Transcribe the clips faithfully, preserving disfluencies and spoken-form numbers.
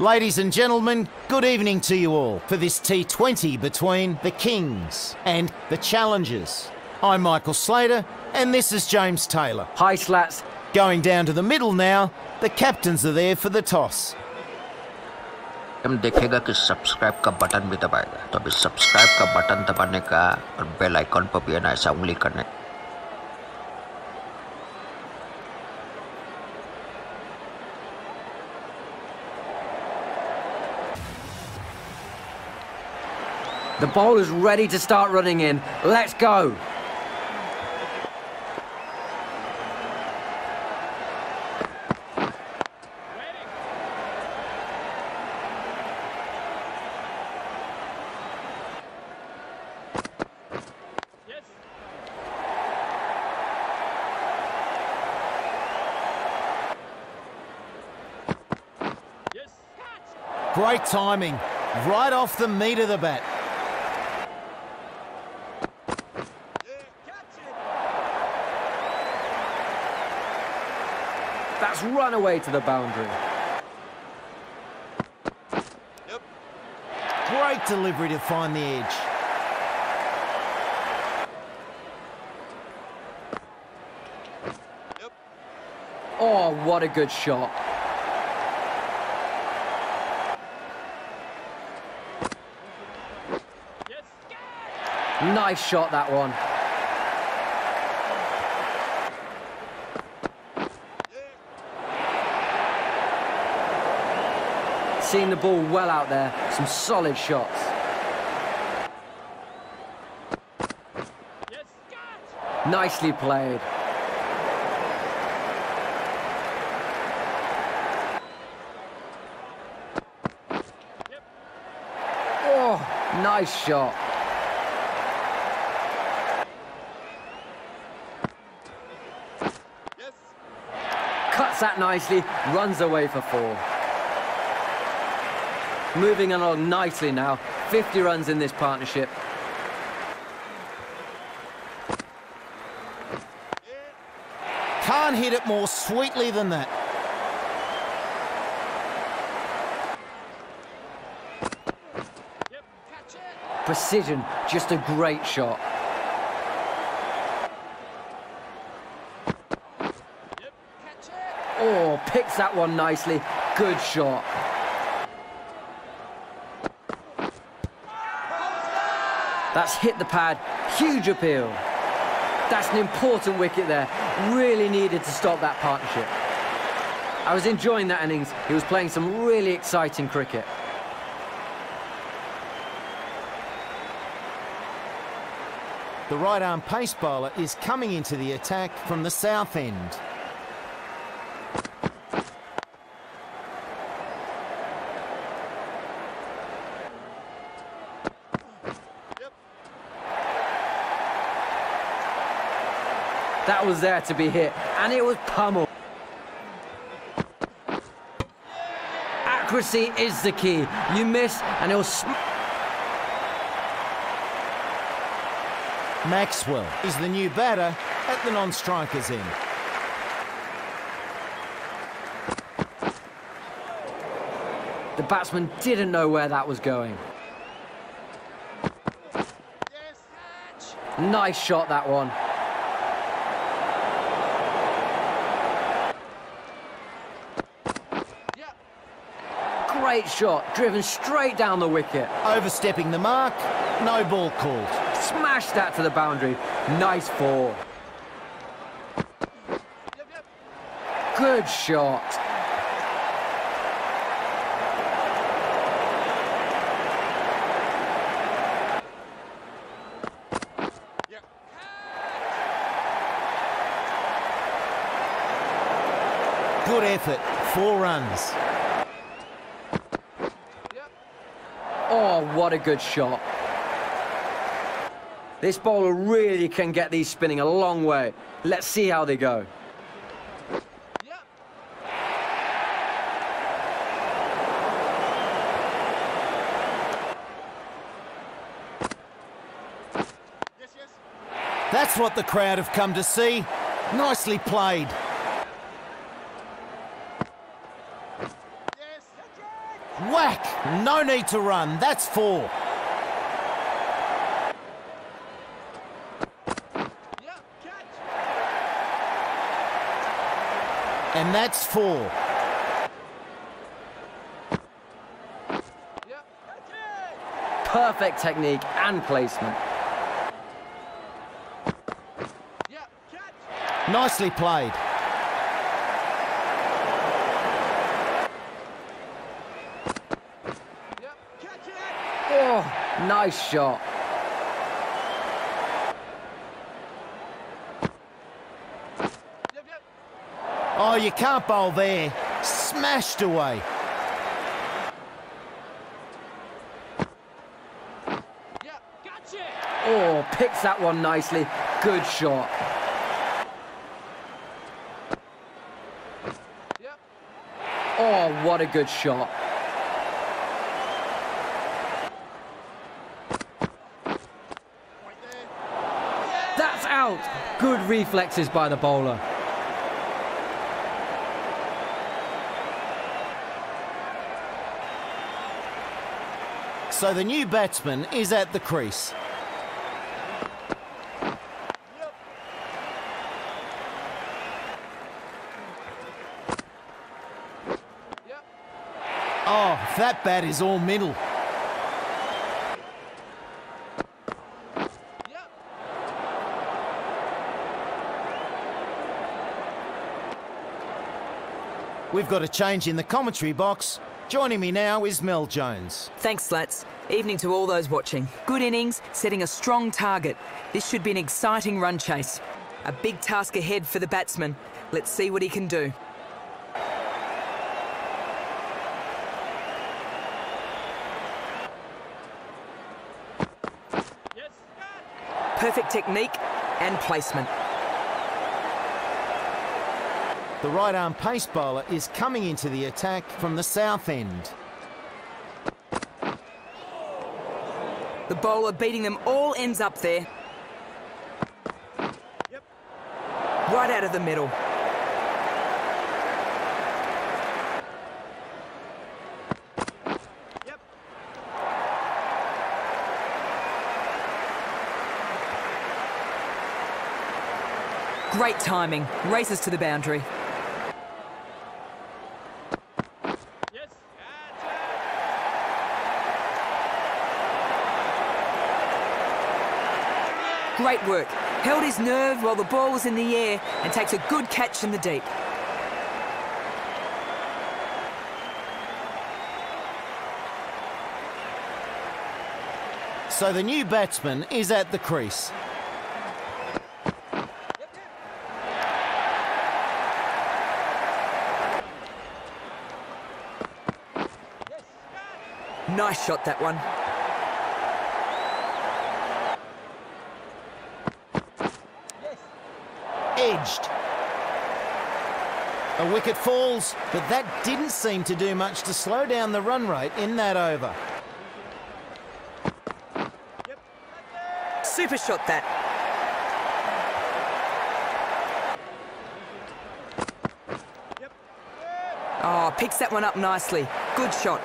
Ladies and gentlemen, good evening to you all for this T twenty between the Kings and the Challengers. I'm Michael Slater and this is James Taylor. Hi, Slats. Going down to the middle now, the captains are there for the toss. तुम देखेगा कि subscribe का button भी दबाएगा, तो अभी subscribe का button दबाने का और बेल आइकॉन पर भी ऐसा उंगली करने The ball is ready to start running in. Let's go. Yes. Great timing, right off the meat of the bat. That's run away to the boundary. Yep. Great delivery to find the edge. Yep. Oh, what a good shot. Yes. Nice shot, that one. Seeing the ball well out there, some solid shots. Yes. Nicely played. Yep. Oh, nice shot. Yes. Cuts that nicely, runs away for four. Moving along nicely now. fifty runs in this partnership. Can't hit it more sweetly than that. Yep, catch it. Precision, just a great shot. Yep, catch it. Oh, picks that one nicely. Good shot. That's hit the pad, huge appeal. That's an important wicket there. Really needed to stop that partnership. I was enjoying that innings. He was playing some really exciting cricket. The right arm pace bowler is coming into the attack from the south end. That was there to be hit, and it was pummeled. Accuracy is the key. You miss, and it'll... Maxwell is the new batter at the non-striker's end. The batsman didn't know where that was going. Nice shot, that one. Great shot, driven straight down the wicket. Overstepping the mark, no ball called. Smashed that to the boundary. Nice four. Good shot. Good effort, four runs. Oh, what a good shot. This bowler really can get these spinning a long way. Let's see how they go. Yep. Yes, yes. That's what the crowd have come to see. Nicely played. Yes. Whack! No need to run. That's four. And that's four. Perfect technique and placement. Nicely played. Oh, nice shot. Oh, you can't bowl there. Smashed away. Oh, picks that one nicely. Good shot. Oh, what a good shot. That's out. Good reflexes by the bowler. So the new batsman is at the crease. Yep. Oh, that bat is all middle. Yep. We've got a change in the commentary box. Joining me now is Mel Jones. Thanks, Slats. Evening to all those watching. Good innings, setting a strong target. This should be an exciting run chase. A big task ahead for the batsman. Let's see what he can do. Yes. Perfect technique and placement. The right-arm pace bowler is coming into the attack from the south end. The bowler beating them all ends up there. Yep. Right out of the middle. Yep. Great timing. Races to the boundary. Great work. Held his nerve while the ball was in the air and takes a good catch in the deep. So the new batsman is at the crease. Nice shot, that one. Edged. A wicket falls, but that didn't seem to do much to slow down the run rate in that over. Yep. Super shot that. Yep. Oh, picks that one up nicely. Good shot.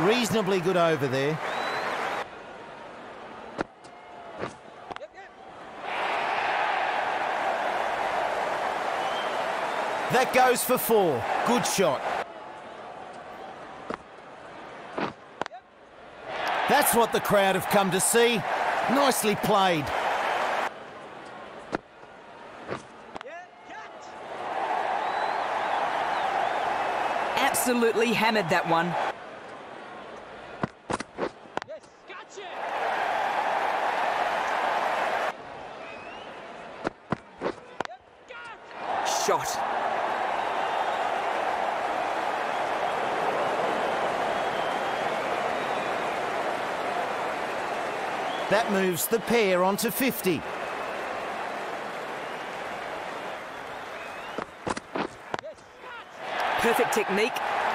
Reasonably good over there. That goes for four. Good shot. That's what the crowd have come to see. Nicely played. Absolutely hammered that one. Shot. That moves the pair on to fifty. Perfect technique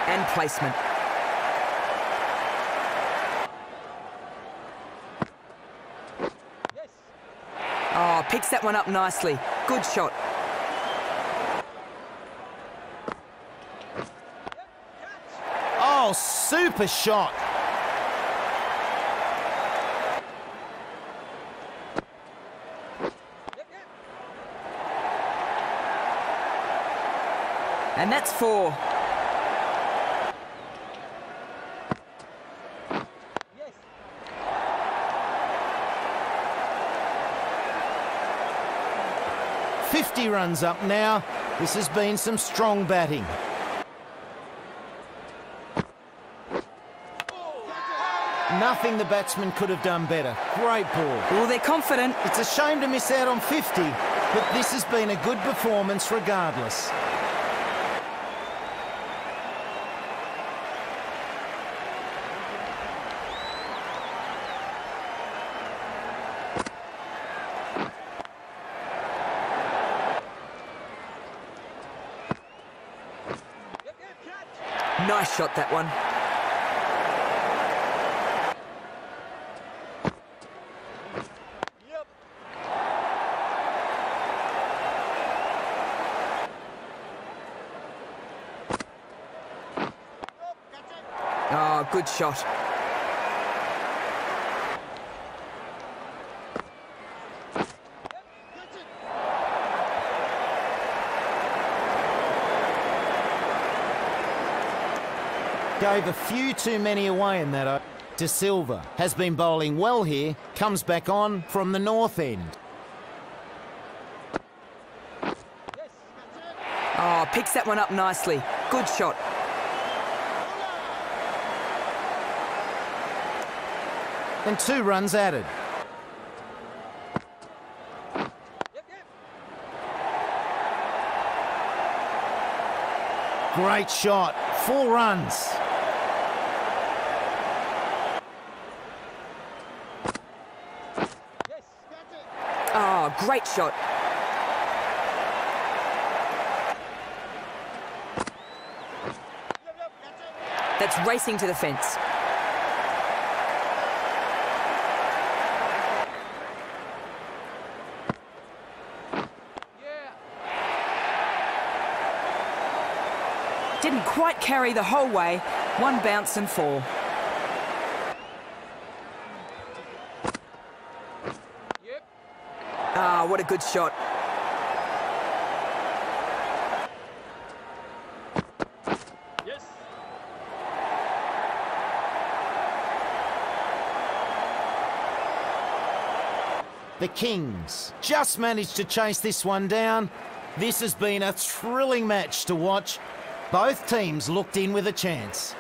and placement. Oh, picks that one up nicely. Good shot. Oh, super shot. And that's four. Yes. fifty runs up now. This has been some strong batting. Nothing the batsman could have done better. Great ball. Well, they're confident. It's a shame to miss out on fifty, but this has been a good performance regardless. Nice shot, that one. Yep. Oh, good shot. Gave a few too many away in that. De Silva has been bowling well here, comes back on from the north end. Oh, picks that one up nicely. Good shot. And two runs added. Great shot. Four runs. Oh, great shot. That's racing to the fence. Didn't quite carry the whole way. One bounce and four. Ah, what a good shot. Yes. The Kings just managed to chase this one down. This has been a thrilling match to watch. Both teams looked in with a chance.